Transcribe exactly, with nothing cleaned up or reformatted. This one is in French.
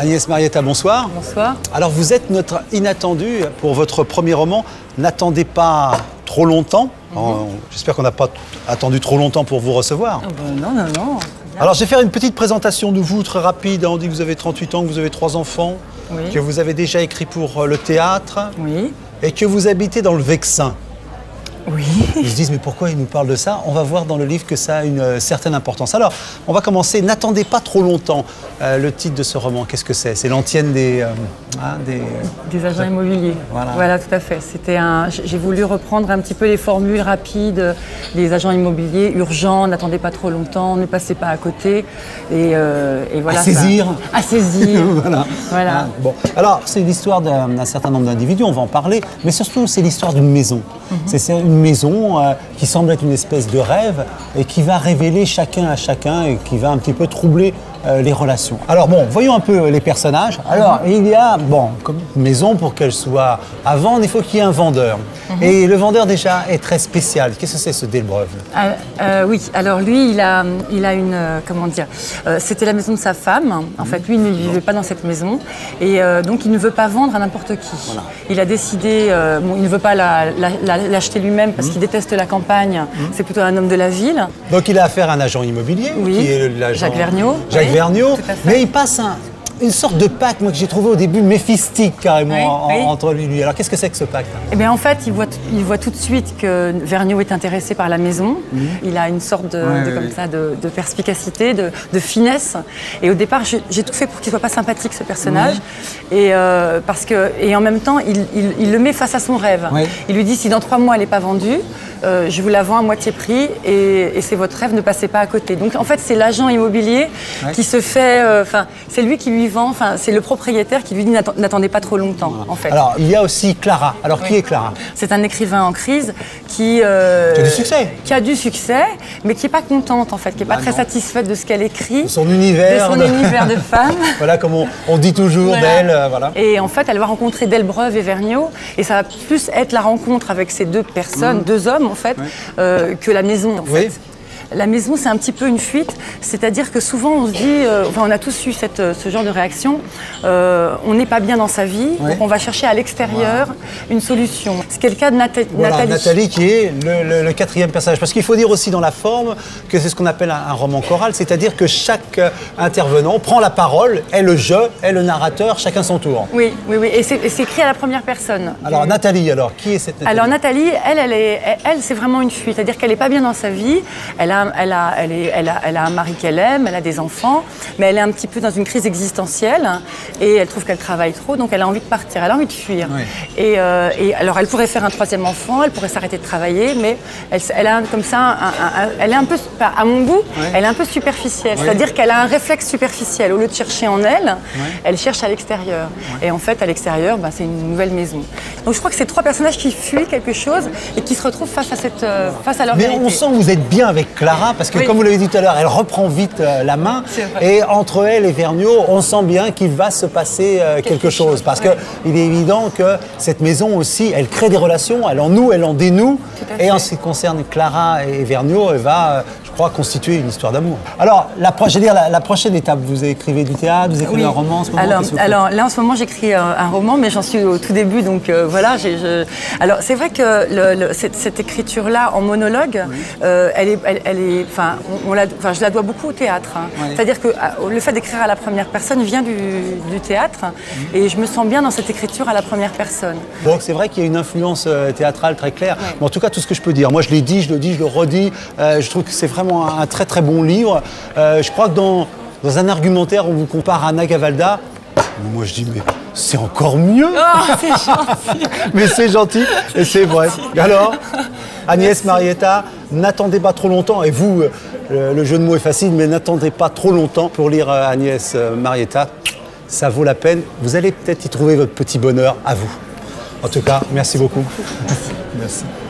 Agnès Marietta, bonsoir. Bonsoir. Alors vous êtes notre inattendue pour votre premier roman, N'attendez pas trop longtemps. Mm-hmm. J'espère qu'on n'a pas attendu trop longtemps pour vous recevoir. Oh ben non, non, non. Alors je vais faire une petite présentation de vous, très rapide. On dit que vous avez trente-huit ans, que vous avez trois enfants, oui, que vous avez déjà écrit pour le théâtre, oui, et que vous habitez dans le Vexin. Oui. Ils se disent, mais pourquoi ils nous parlent de ça? On va voir dans le livre que ça a une certaine importance. Alors, on va commencer. N'attendez pas trop longtemps. Euh, le titre de ce roman, qu'est-ce que c'est? C'est l'antienne des, euh, hein, des... Des agents immobiliers. Voilà, voilà, tout à fait. C'était un... J'ai voulu reprendre un petit peu les formules rapides des agents immobiliers, urgents, n'attendez pas trop longtemps, ne passez pas à côté. Et, euh, et voilà. À saisir. Ça... À saisir. Voilà. Voilà. Ah, bon. Alors, c'est l'histoire d'un certain nombre d'individus, on va en parler, mais surtout, c'est l'histoire d'une maison. Mm-hmm. C'est une maison euh, qui semble être une espèce de rêve et qui va révéler chacun à chacun et qui va un petit peu troubler euh, les relations. Alors bon, voyons un peu les personnages. Alors il y a, bon, comme maison, pour qu'elle soit à vendre, il faut qu'il y ait un vendeur. Mm-hmm. Et le vendeur déjà est très spécial. Qu'est-ce que c'est ce Delbreuve? euh, euh, Oui, alors lui, il a, il a une, euh, comment dire, euh, c'était la maison de sa femme. En fait, lui, il ne vivait pas dans cette maison et euh, donc il ne veut pas vendre à n'importe qui. Voilà. Il a décidé, euh, bon, il ne veut pas l'acheter la, la, la, lui-même parce mmh. qu'il déteste la campagne, mmh. c'est plutôt un homme de la ville. Donc il a affaire à un agent immobilier, oui, qui est Jacques Vergniaud. Jacques oui, Vergniaud, mais il passe un, une sorte de pacte, moi, que j'ai trouvé au début méphistique carrément, oui, en, oui, entre lui et lui. Alors qu'est-ce que c'est que ce pacte? Eh bien en fait, il voit, il voit tout de suite que Vergniaud est intéressé par la maison, mmh. il a une sorte de, oui, de, oui, comme oui. ça, de, de perspicacité, de, de finesse, et au départ j'ai tout fait pour qu'il soit pas sympathique ce personnage, mmh. et, euh, parce que, et en même temps il, il, il le met face à son rêve, oui. Il lui dit si dans trois mois elle n'est pas vendue, Euh, je vous la vends à moitié prix et, et c'est votre rêve, ne passez pas à côté. Donc en fait c'est l'agent immobilier, ouais, qui se fait, enfin euh, c'est lui qui lui vend, enfin c'est le propriétaire qui lui dit n'attendez pas trop longtemps, voilà, en fait. Alors il y a aussi Clara. Alors oui, qui est Clara? C'est un écrivain en crise qui, euh, qui a du succès, qui a du succès, mais qui est pas contente en fait, qui est bah pas non. très satisfaite de ce qu'elle écrit, de son univers, de son univers de femme. Voilà, comme on, on dit toujours, voilà, d'elle, euh, voilà. Et en fait elle va rencontrer Delbreuve et Vergniaud et ça va plus être la rencontre avec ces deux personnes, mmh. deux hommes, en fait, oui, euh, que la maison, en oui. fait. La maison, c'est un petit peu une fuite, c'est-à-dire que souvent on se dit, euh, enfin on a tous eu cette, ce genre de réaction, euh, on n'est pas bien dans sa vie, oui, donc on va chercher à l'extérieur, wow, une solution. C'est le cas de Nath voilà, Nathalie. Nathalie qui est le, le, le quatrième personnage, parce qu'il faut dire aussi dans la forme que c'est ce qu'on appelle un, un roman choral, c'est-à-dire que chaque intervenant prend la parole, est le je, est le narrateur, chacun son tour. Oui, oui, oui, et c'est écrit à la première personne. Alors du... Nathalie, alors, qui est cette Nathalie? Alors Nathalie, elle, elle, elle, elle c'est vraiment une fuite, c'est-à-dire qu'elle n'est pas bien dans sa vie, elle a Elle a, elle, est, elle, a, elle a un mari qu'elle aime, elle a des enfants, mais elle est un petit peu dans une crise existentielle et elle trouve qu'elle travaille trop, donc elle a envie de partir, elle a envie de fuir. Oui. Et, euh, et alors elle pourrait faire un troisième enfant, elle pourrait s'arrêter de travailler, mais elle, elle a comme ça, un, un, un, elle est un peu, à mon goût, oui, elle est un peu superficielle, oui, c'est-à-dire qu'elle a un réflexe superficiel. Au lieu de chercher en elle, oui, elle cherche à l'extérieur. Oui. Et en fait, à l'extérieur, ben, c'est une nouvelle maison. Donc je crois que c'est trois personnages qui fuient quelque chose et qui se retrouvent face à, cette, euh, face à leur mais vérité. Mais on sent que vous êtes bien avec Clara, parce que oui, comme vous l'avez dit tout à l'heure, elle reprend vite euh, la main et entre elle et Vergniaud, on sent bien qu'il va se passer euh, quelque, quelque chose, chose parce oui, qu'il est évident que cette maison aussi, elle crée des relations, elle en noue, elle en dénoue et en ce qui concerne Clara et Vergniaud, elle va, euh, je crois, constituer une histoire d'amour. Alors, la, je veux dire, la, la prochaine étape, vous écrivez du théâtre, vous écrivez oui, un roman en ce moment? Alors, alors là, en ce moment, j'écris un, un roman, mais j'en suis au tout début, donc euh, voilà. Je... Alors, c'est vrai que le, le, cette, cette écriture-là, en monologue, oui, euh, elle est... Elle, Elle est, enfin, on, on la, enfin, je la dois beaucoup au théâtre. Hein. Ouais. C'est-à-dire que le fait d'écrire à la première personne vient du, du théâtre, mmh, et je me sens bien dans cette écriture à la première personne. Donc c'est vrai qu'il y a une influence théâtrale très claire. Ouais. Mais en tout cas, tout ce que je peux dire. Moi, je l'ai dit, je le dis, je le redis. Euh, je trouve que c'est vraiment un, un très très bon livre. Euh, je crois que dans, dans un argumentaire, on vous compare à Anna Gavalda. Moi, je dis, mais c'est encore mieux. Oh, c'est gentil. Mais c'est gentil et c'est vrai. Alors Agnès Marietta, n'attendez pas trop longtemps, et vous, euh, le jeu de mots est facile, mais n'attendez pas trop longtemps pour lire euh, Agnès euh, Marietta, ça vaut la peine, vous allez peut-être y trouver votre petit bonheur à vous. En tout cas, merci beaucoup. Merci. Merci.